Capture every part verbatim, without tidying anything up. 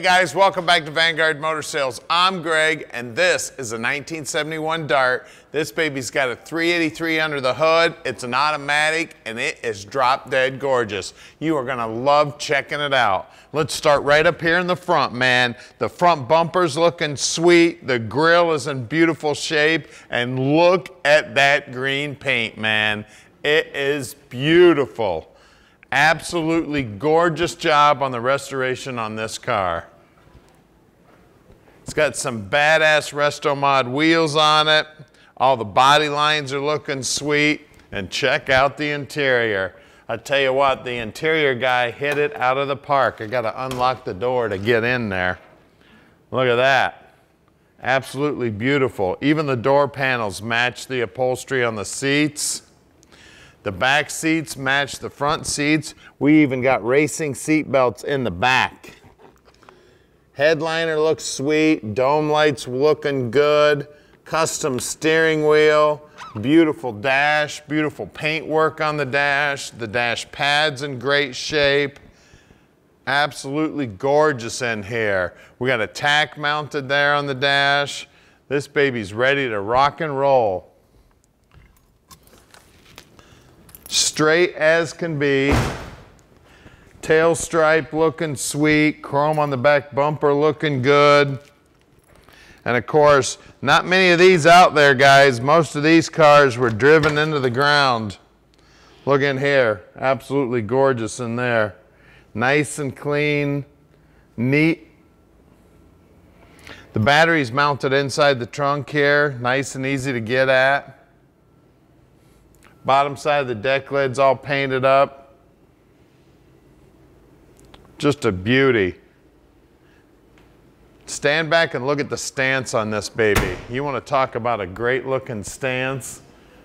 Hey guys, welcome back to Vanguard Motor Sales. I'm Greg, and this is a nineteen seventy-one Dart. This baby's got a three eighty-three under the hood. It's an automatic, and it is drop dead gorgeous. You are gonna love checking it out. Let's start right up here in the front, man. The front bumper's looking sweet. The grill is in beautiful shape, and look at that green paint, man. It is beautiful. Absolutely gorgeous job on the restoration on this car. It's got some badass Resto Mod wheels on it. All the body lines are looking sweet. And check out the interior. I tell you what, the interior guy hit it out of the park. I got to unlock the door to get in there. Look at that. Absolutely beautiful. Even the door panels match the upholstery on the seats. The back seats match the front seats. We even got racing seat belts in the back. Headliner looks sweet. Dome lights looking good. Custom steering wheel. Beautiful dash. Beautiful paintwork on the dash. The dash pad's in great shape. Absolutely gorgeous in here. We got a tack mounted there on the dash. This baby's ready to rock and roll. Straight as can be. Tail stripe looking sweet. Chrome on the back bumper looking good. And of course, not many of these out there, guys. Most of these cars were driven into the ground. Look in here. Absolutely gorgeous in there. Nice and clean. Neat. The battery's mounted inside the trunk here. Nice and easy to get at. Bottom side of the deck lid's all painted up. Just a beauty. Stand back and look at the stance on this baby. You want to talk about a great looking stance?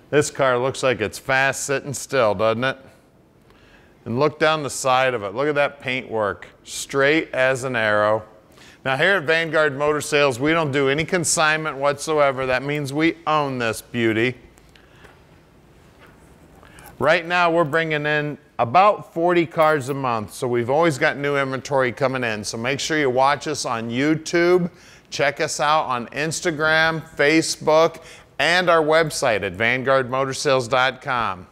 This car looks like it's fast sitting still, doesn't it? And look down the side of it. Look at that paintwork. Straight as an arrow. Now here at Vanguard Motor Sales, we don't do any consignment whatsoever. That means we own this beauty. Right now, we're bringing in about forty cars a month, so we've always got new inventory coming in. So make sure you watch us on YouTube, check us out on Instagram, Facebook, and our website at vanguard motor sales dot com.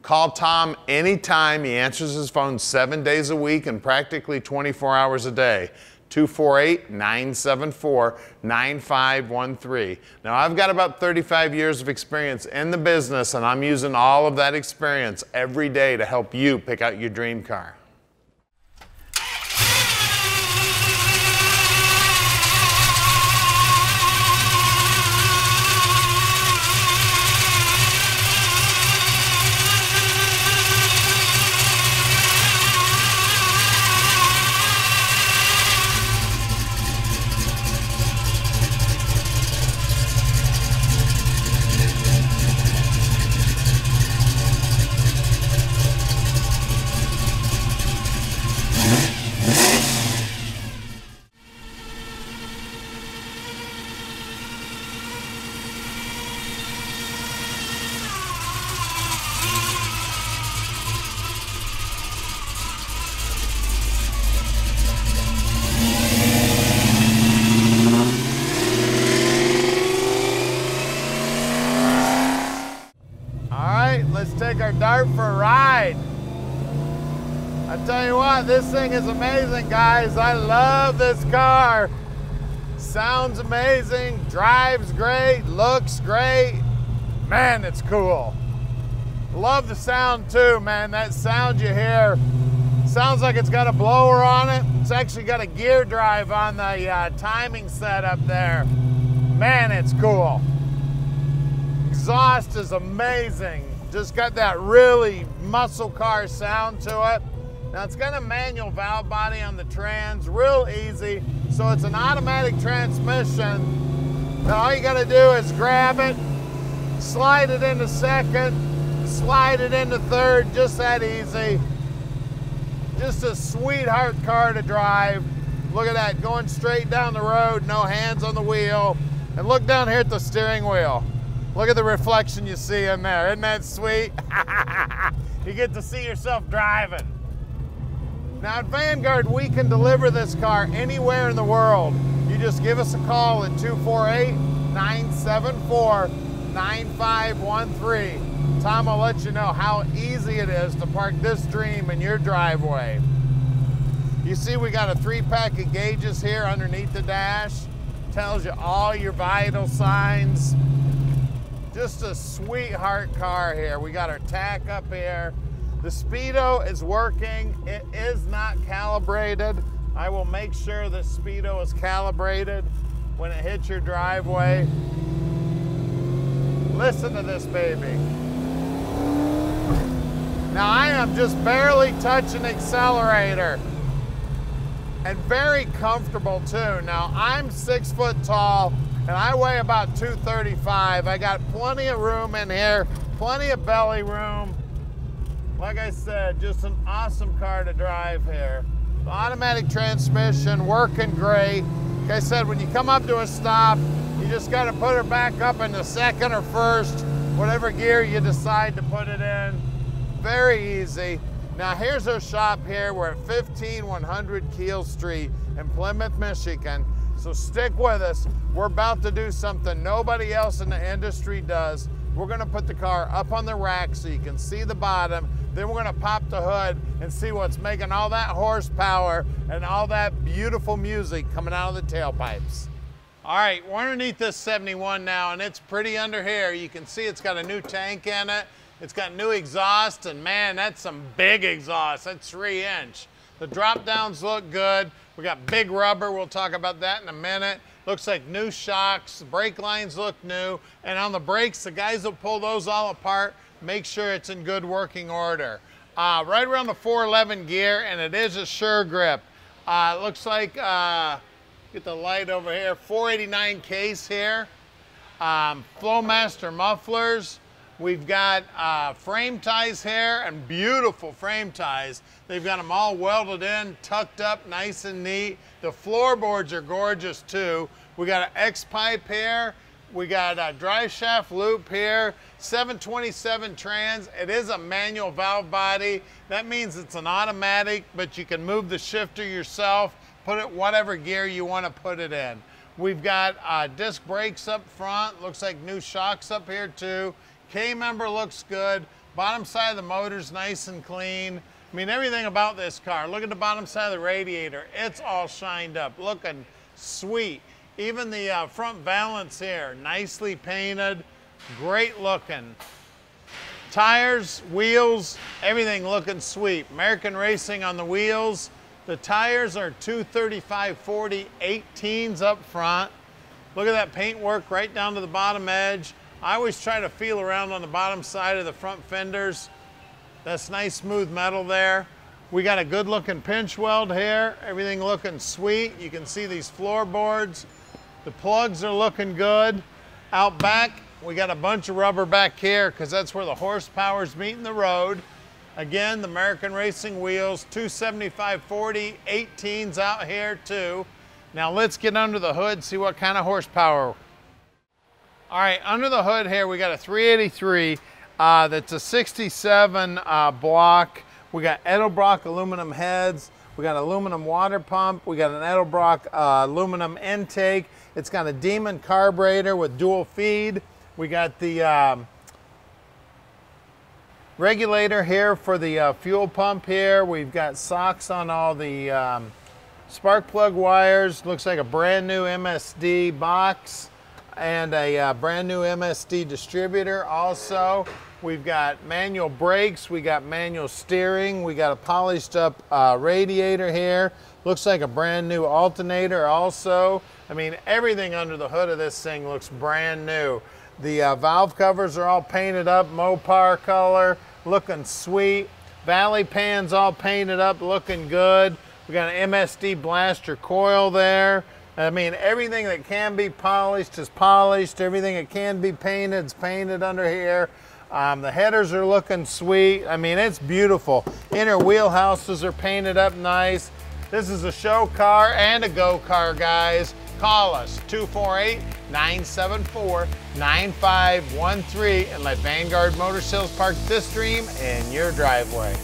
Call Tom anytime. He answers his phone seven days a week and practically twenty-four hours a day. two four eight, nine seven four, nine five one three. Now I've got about thirty-five years of experience in the business, and I'm using all of that experience every day to help you pick out your dream car. Dart for a ride. I tell you what, this thing is amazing, guys. I love this car. Sounds amazing, drives great, looks great. Man, it's cool. Love the sound too, man. That sound you hear sounds like it's got a blower on it. It's actually got a gear drive on the uh, timing set up there. Man, it's cool. Exhaust is amazing. Just got that really muscle car sound to it. Now it's got a manual valve body on the trans, real easy. So it's an automatic transmission. Now all you gotta do is grab it, slide it into second, slide it into third, just that easy. Just a sweetheart car to drive. Look at that, going straight down the road, no hands on the wheel. And look down here at the steering wheel. Look at the reflection you see in there. Isn't that sweet? You get to see yourself driving. Now at Vanguard, we can deliver this car anywhere in the world. You just give us a call at two four eight, nine seven four, nine five one three. Tom will let you know how easy it is to park this dream in your driveway. You see, we got a three pack of gauges here underneath the dash. Tells you all your vital signs. Just a sweetheart car here. We got our tack up here. The speedo is working. It is not calibrated. I will make sure the speedo is calibrated when it hits your driveway. Listen to this baby. Now I am just barely touching accelerator. And very comfortable too. Now I'm six foot tall and I weigh about two thirty-five. I got plenty of room in here, plenty of belly room. Like I said, just an awesome car to drive here. The automatic transmission, working great. Like I said, when you come up to a stop, you just gotta put her back up into second or first, whatever gear you decide to put it in. Very easy. Now here's our shop here. We're at fifteen one hundred Keel Street in Plymouth, Michigan. So stick with us. We're about to do something nobody else in the industry does. We're gonna put the car up on the rack so you can see the bottom. Then we're gonna pop the hood and see what's making all that horsepower and all that beautiful music coming out of the tailpipes. All right, we're underneath this seventy-one now, and it's pretty under here. You can see it's got a new tank in it. It's got new exhaust, and man, that's some big exhaust. That's three inch. The drop downs look good. We got big rubber. We'll talk about that in a minute. Looks like new shocks, the brake lines look new, and on the brakes, the guys will pull those all apart, make sure it's in good working order. Uh, right around the four eleven gear, and it is a SureGrip. Uh, looks like, uh, get the light over here, four eighty-nine case here, um, Flowmaster mufflers. We've got uh, frame ties here, and beautiful frame ties. They've got them all welded in, tucked up, nice and neat. The floorboards are gorgeous too. We got an X-pipe here. We got a drive shaft loop here. seven twenty-seven trans. It is a manual valve body. That means it's an automatic, but you can move the shifter yourself, put it whatever gear you want to put it in. We've got uh, disc brakes up front. Looks like new shocks up here too. K-member looks good. Bottom side of the motor's nice and clean. I mean, everything about this car. Look at the bottom side of the radiator. It's all shined up, looking sweet. Even the uh, front valance here, nicely painted, great looking. Tires, wheels, everything looking sweet. American Racing on the wheels. The tires are two thirty-five forty eighteens up front. Look at that paintwork right down to the bottom edge. I always try to feel around on the bottom side of the front fenders. That's nice smooth metal there. We got a good looking pinch weld here. Everything looking sweet. You can see these floorboards. The plugs are looking good. Out back, we got a bunch of rubber back here because that's where the horsepower's meeting the road. Again, the American Racing wheels, two seventy-five forty eighteens out here too. Now let's get under the hood, see what kind of horsepower. All right, under the hood here, we got a three eighty-three, uh, that's a sixty-seven uh, block. We got Edelbrock aluminum heads. We got aluminum water pump. We got an Edelbrock uh, aluminum intake. It's got a Demon carburetor with dual feed. We got the um, regulator here for the uh, fuel pump here. We've got socks on all the um, spark plug wires. Looks like a brand new M S D box. And a uh, brand new M S D distributor also. We've got manual brakes, we got manual steering, we got a polished up uh, radiator here. Looks like a brand new alternator also. I mean, everything under the hood of this thing looks brand new. The uh, valve covers are all painted up, Mopar color, looking sweet. Valley pans all painted up, looking good. We got an M S D blaster coil there. I mean, everything that can be polished is polished. Everything that can be painted is painted under here. Um, the headers are looking sweet. I mean, it's beautiful. Inner wheelhouses are painted up nice. This is a show car and a go car, guys. Call us, two four eight, nine seven four, nine five one three, and let Vanguard Motor Sales park this dream in your driveway.